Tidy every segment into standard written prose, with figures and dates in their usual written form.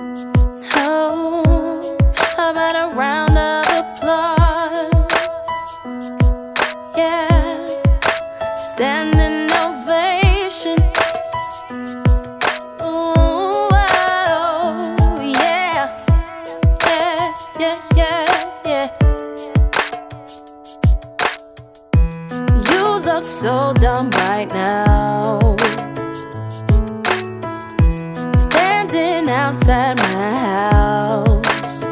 Oh, I'm at a round of applause. Yeah, standing ovation. Ooh, oh, yeah, yeah, yeah, yeah, yeah. You look so dumb right now, standing outside my house,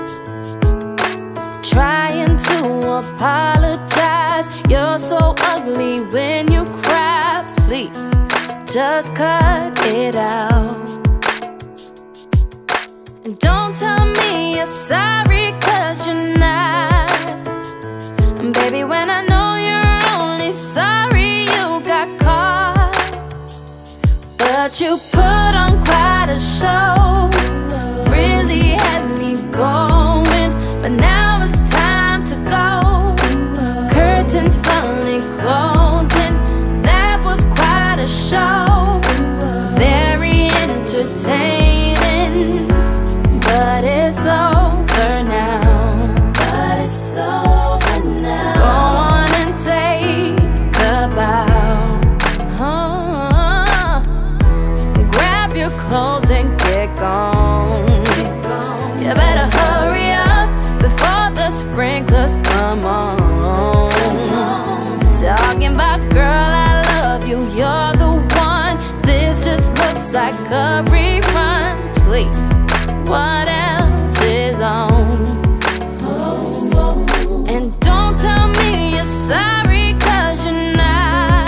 trying to apologize. You're so ugly when you cry. Please, just cut it out. And don't tell me you're sorry, 'cause you're not. And baby, when I know you're only sorry you got caught, but you put on quite a show, really had me going. But now it's time to go, curtains finally closing. That was quite a show, very entertaining, but it's over now. But it's over now. Go on and take a bow. Oh, grab your clothes and get gone. You better hurry up before the sprinklers come on. Talking about, girl, I love you, you're the one. This just looks like a rerun. Please, what else is on? And don't tell me you're sorry, 'cause you're not.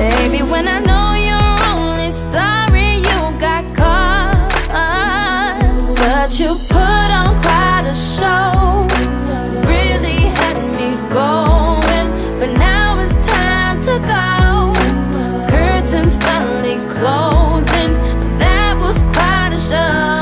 Baby, when I know you're only sorry you got caught, but you put on quite a show, really had me going. But now it's time to go, curtains finally closing. That was quite a show,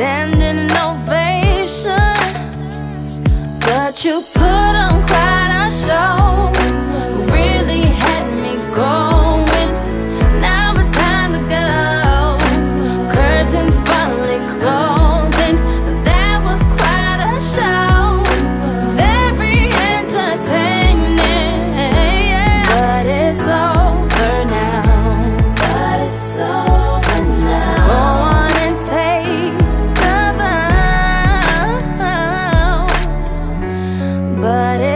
standing ovation, but you put on quite a show, really had me going. Now it's time to go, curtains finally closing. That was quite a show, very entertaining, but it's over now. But it's over. But